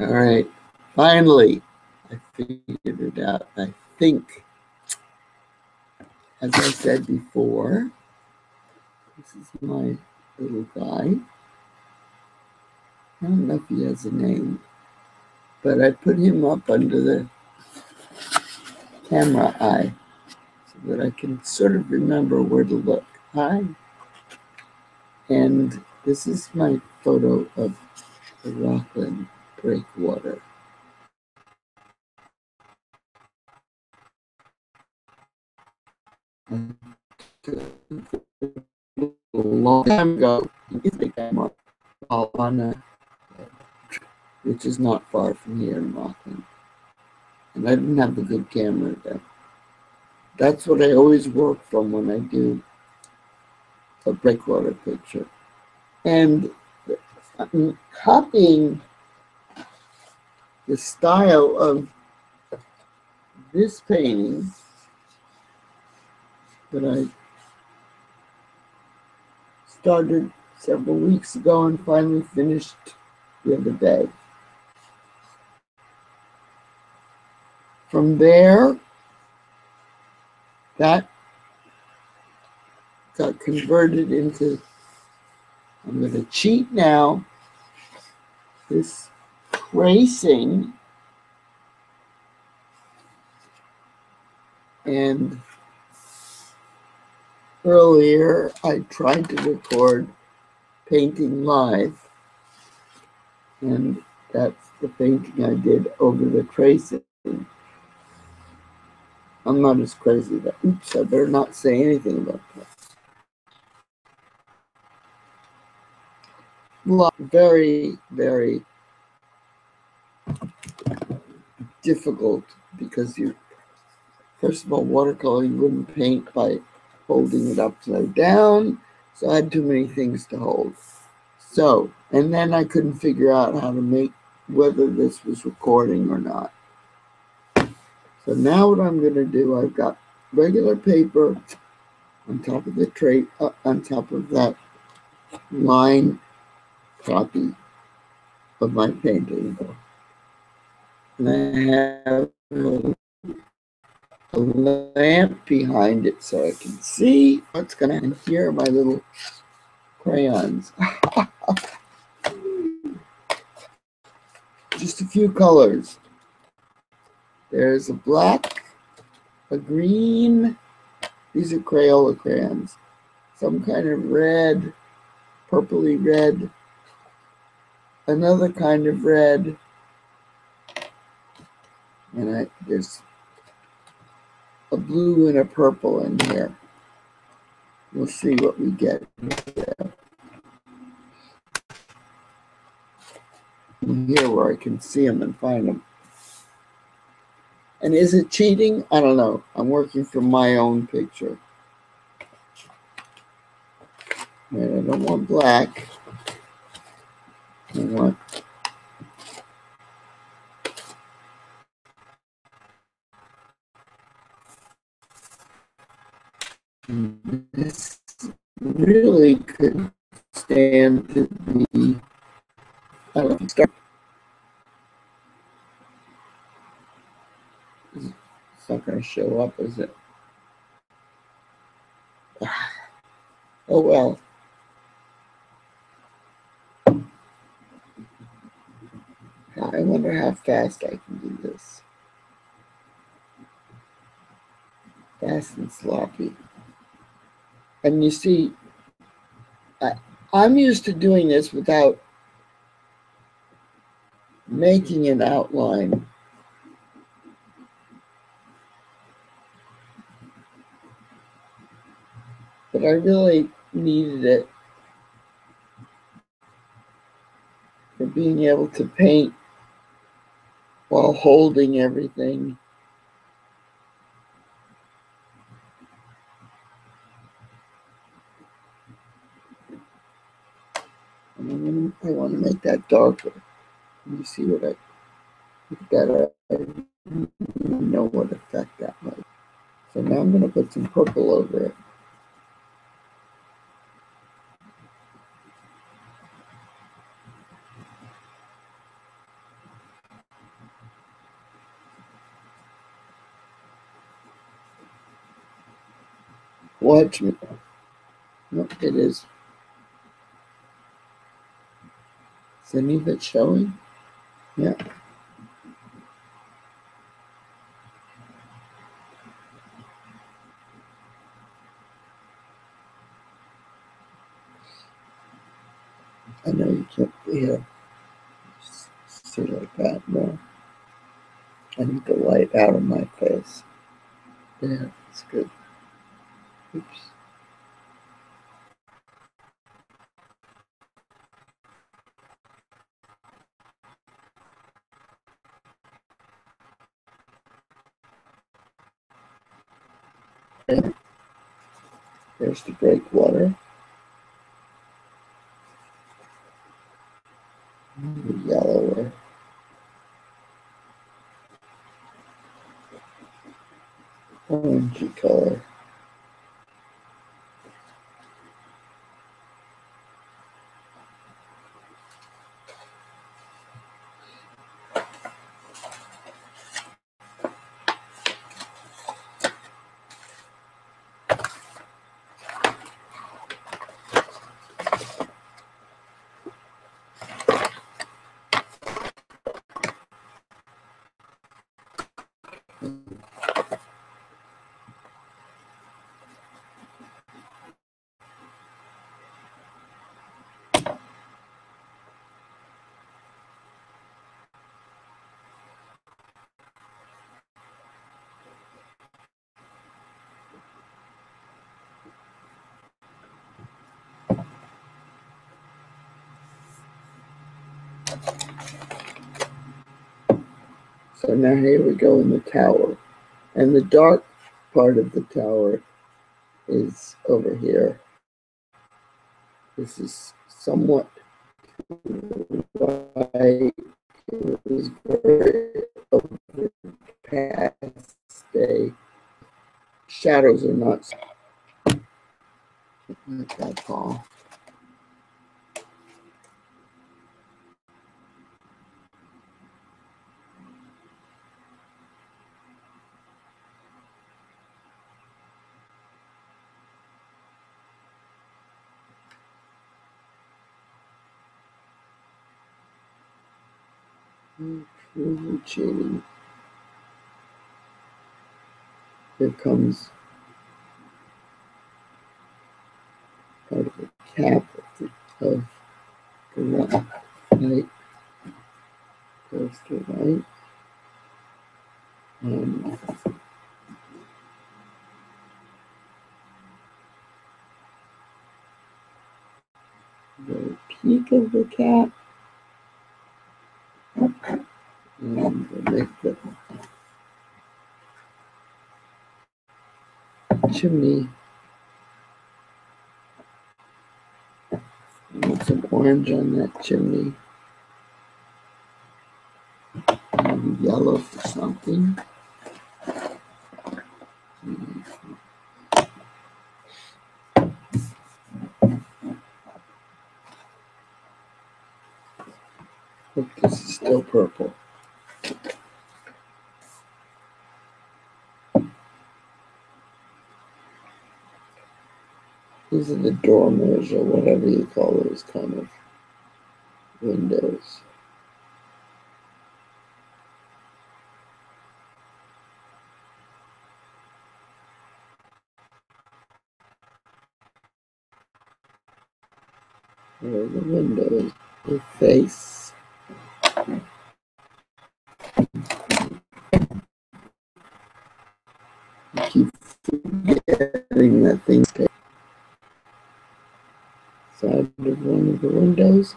All right, finally, I figured it out. I think, as I said before, this is my little guy. I don't know if he has a name, but I put him up under the camera eye so that I can sort of remember where to look. Hi. And this is my photo of the Rockland Breakwater. A long time ago, on a trip, which is not far from here in Rockland. And I didn't have a good camera then. That's what I always work from when I do a breakwater picture. And I'm copying the style of this painting that I started several weeks ago and finally finished the other day. From there, that got converted into, I'm going to cheat now, this tracing, and earlier I tried to record painting live, and that's the painting I did over the tracing. I'm not as crazy about, oops, I better not say anything about that. Very, very difficult, because you, first of all, watercolor, you wouldn't paint by holding it upside down. So I had too many things to hold. So, and then I couldn't figure out how to make, whether this was recording or not. So now what I'm going to do, I've got regular paper on top of the tray, on top of that line copy of my painting. And I have a lamp behind it so I can see what's going on. And here are my little crayons. Just a few colors. There's a black, a green, these are Crayola crayons, some kind of red, purpley red, another kind of red, and there's a blue and a purple in here. We'll see what we get. From here where I can see them and find them. And is it cheating? I don't know. I'm working from my own picture. And I don't want black. I want this really could stand to be. I don't know. It's not going to show up, is it? Oh well. I wonder how fast I can do this. Fast and sloppy. And you see, I'm used to doing this without making an outline. But I really needed it for being able to paint while holding everything. And I want to make that darker. You see what I got? I don't know what effect that might. So now I'm going to put some purple over it. What? Nope, it is. Is any of it showing? Yeah. I know you can't see like that more. I need the light out of my face. Yeah, that's good. Oops. Okay. There's the breakwater. Yellower. Orangey color. So now here we go in the tower, and the dark part of the tower is over here. This is somewhat like it was very overcast day. Shadows are not that tall. Cheating. Here comes part of the cap of the light. There's the light. And the peak of the cap. And we'll make the chimney and put some orange on that chimney, and yellow for something. Look, this is still purple. These are the dormers, or whatever you call those kind of windows. There are the windows, the face. I keep forgetting that thing's side of one of the windows,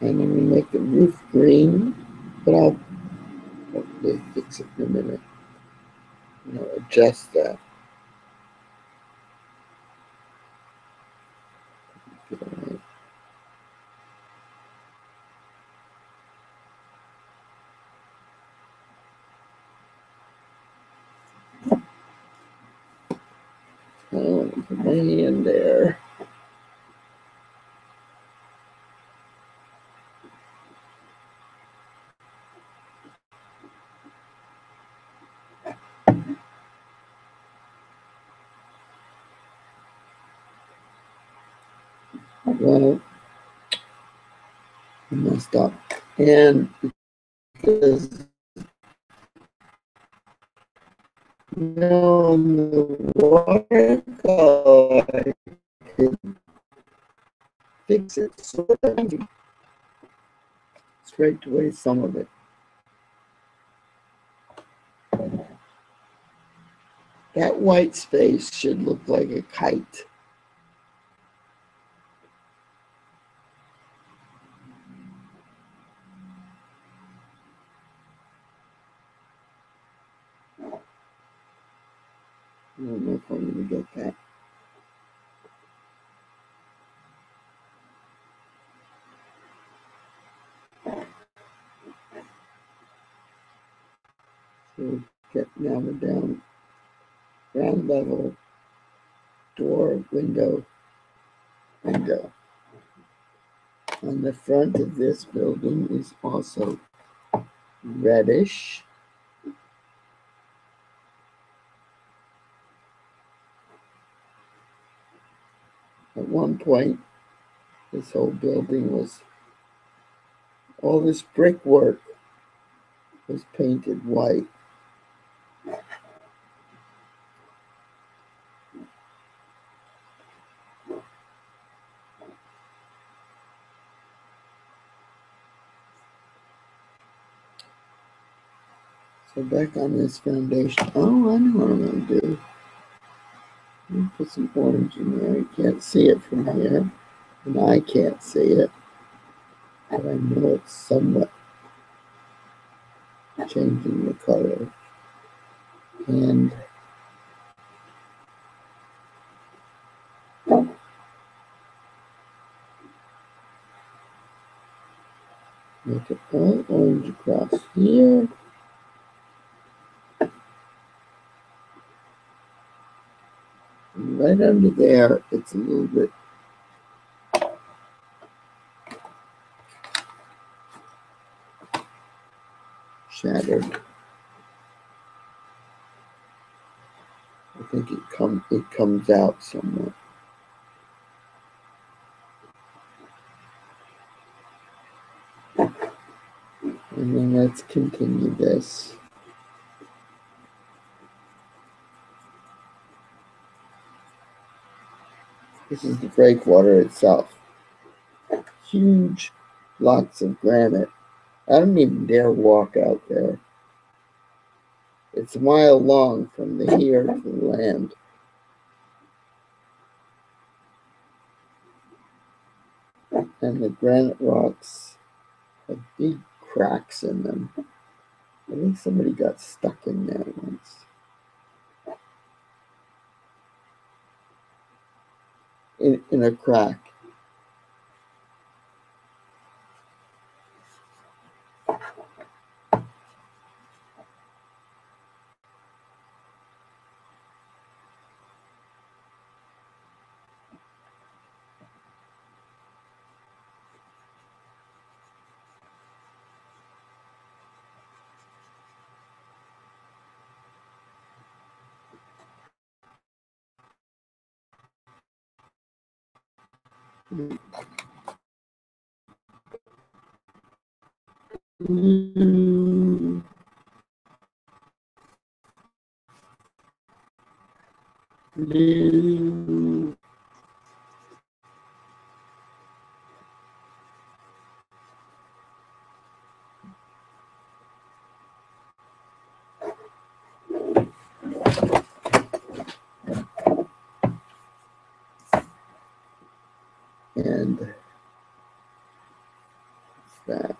and I'm going to make the roof green, but I'll probably fix it in a minute. You know, adjust that. Okay. I want to put my hand there. Alright, I'm gonna stop. And because now on the watercolor, I can fix it so that I can straight away some of it. That white space should look like a kite. I don't know if I'm going to get that. So get now we're down. Ground level, door, window. On the front of this building is also reddish. At one point, this whole building was, all this brickwork was painted white. So back on this foundation. Oh, I know what I'm going to do. I'm going to put some orange in there. You can't see it from here, and I can't see it, but I know it's somewhat changing the color. And make it all orange across here. Right under there, it's a little bit shattered. I think it comes out somewhat. And then let's continue this. This is the breakwater itself. Huge blocks of granite. I don't even dare walk out there. It's a mile long from here to the land. And the granite rocks have big cracks in them. I think somebody got stuck in there once. In a crack. Blue. And that.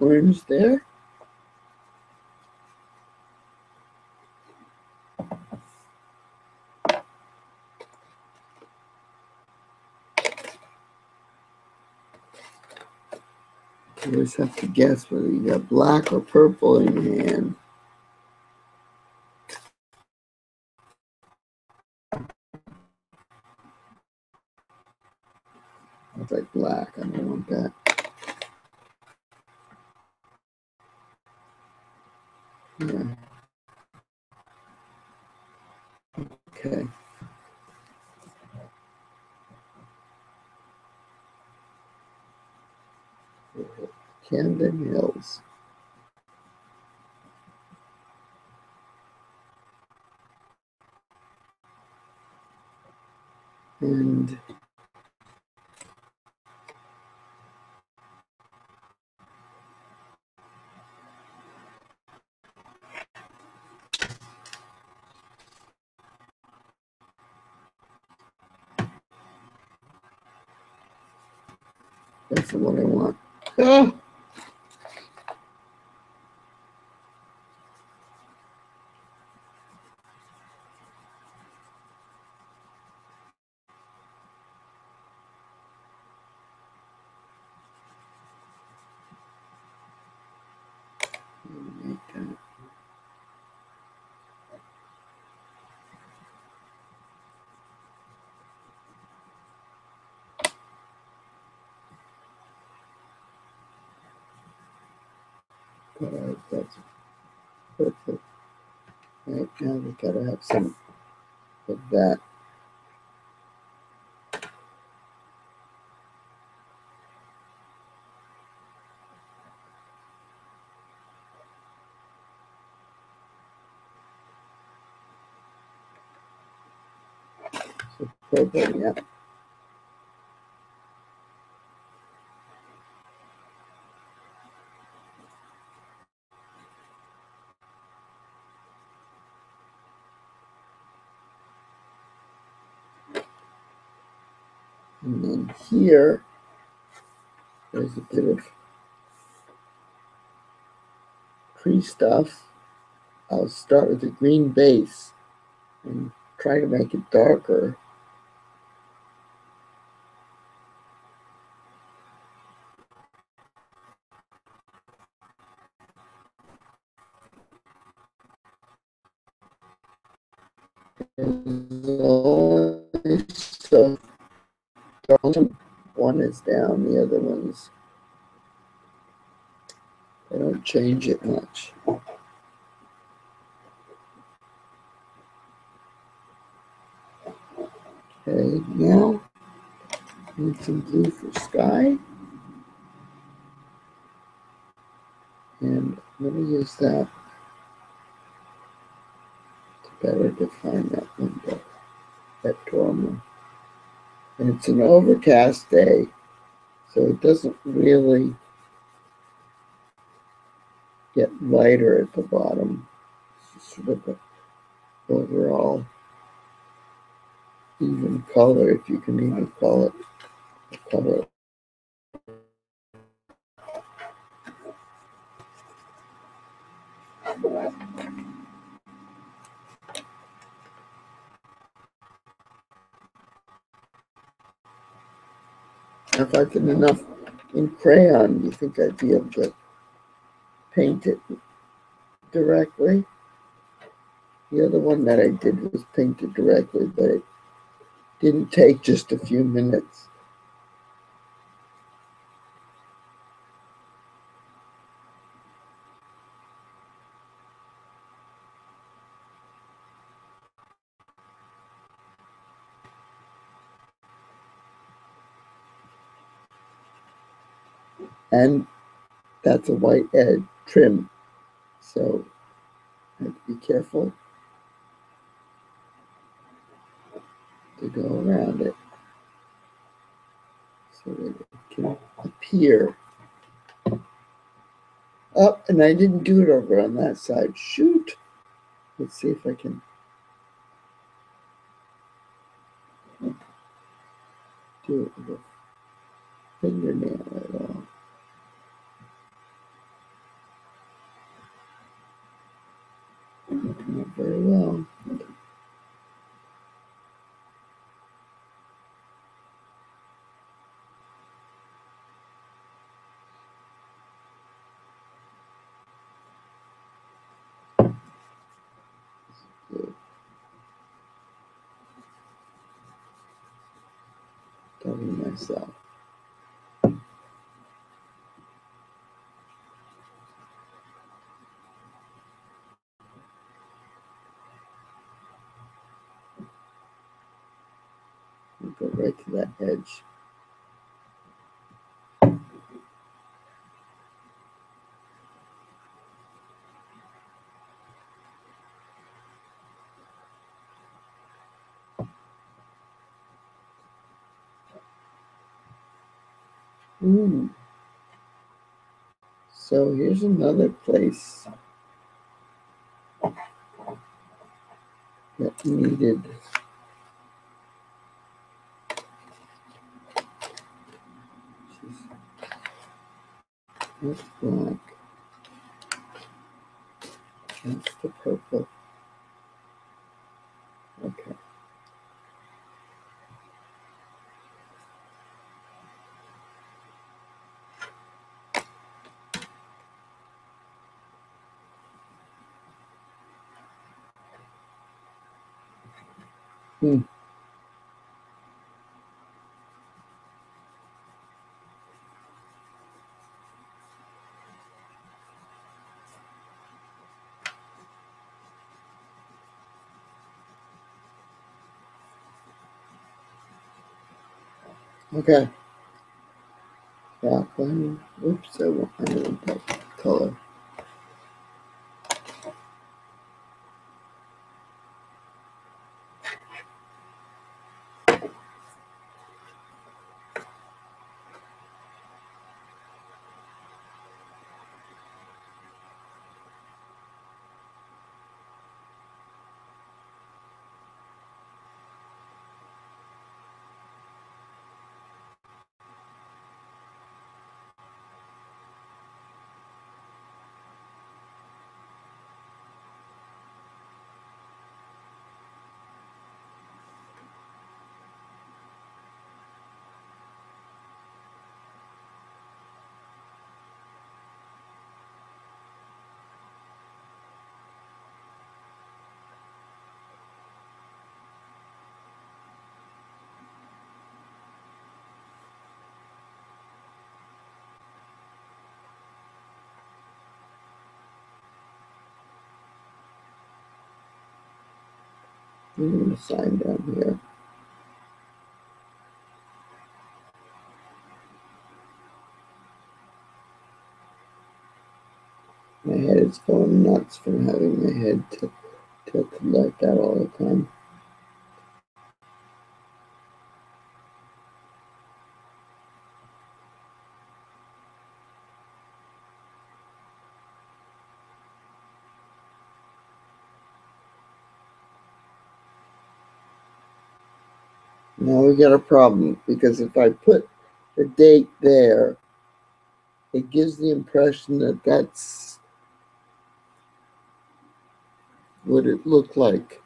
Orange there. You always have to guess whether you got black or purple in your hand. It's like black. I don't want that. Yeah. Okay. Camden Hills. And that's the one I want. Oh. All right, that's perfect. All right, now we gotta have some of that. So purple, yeah. And then here, there's a bit of pre-stuff. I'll start with a green base and try to make it darker. So one is down, the other one's, they don't change it much. Okay, now need some blue for sky. And let me use that to better define that window, that dormer. And it's an overcast day, so it doesn't really get lighter at the bottom. It's sort of an overall even color, if you can even call it a color. If I did enough in crayon, you think I'd be able to paint it directly? The other one that I did was painted directly, but it didn't take just a few minutes. And that's a white edge trim, so I have to be careful to go around it so that it can appear. Oh, and I didn't do it over on that side. Shoot! Let's see if I can do it with a fingernail at all. Not very well. Doubling myself. go right to that edge. So here's another place that needed that's black, that's the purple. Okay. Okay. Yeah, oops, I want that color. I'm going to sign down here. My head is going nuts from having my head tilted like that all the time. Now we got a problem, because if I put the date there, it gives the impression that that's what it looked like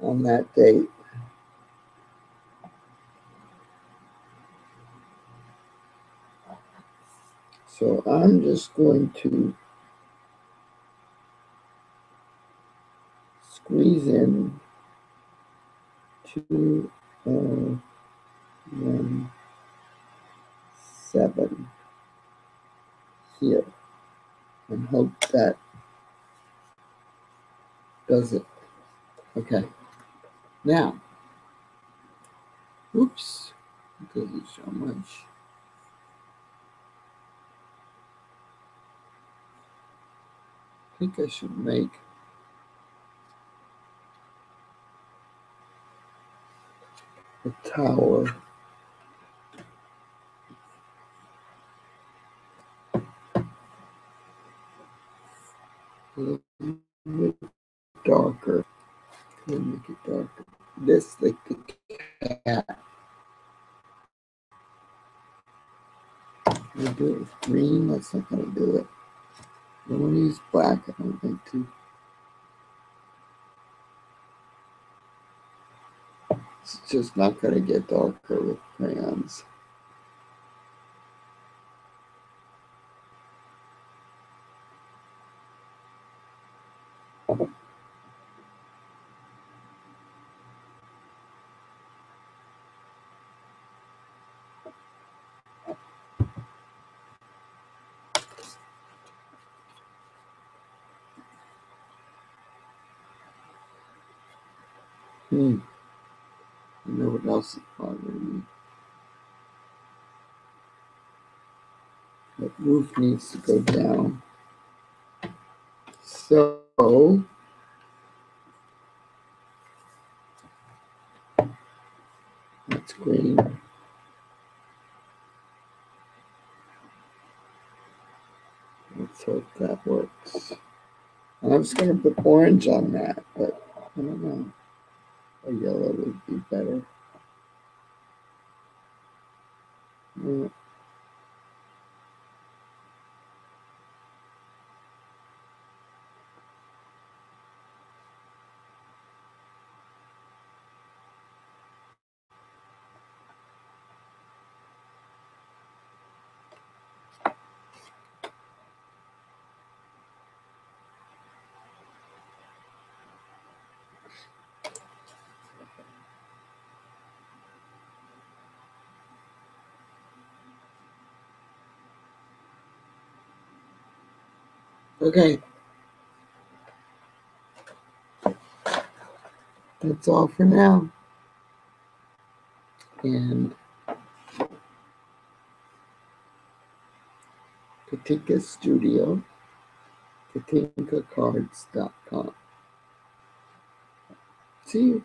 on that date. So I'm just going to squeeze in 2, 1, 7 here and hope that does it. Okay. Now, oops, it doesn't show much. I think I should make the tower. A little bit darker. Can make it darker. This, like the cat. We'll do it with green. That's not going to do it. I want to use black. I don't think to. It's just not going to get darker with crayons. No one else is bothering me. That roof needs to go down. So that's green. Let's hope that works. I was going to put orange on that, but I don't know. A yellow would be better. Yeah. Okay, that's all for now, and Katinka Studio, KatinkaCards.com. See you.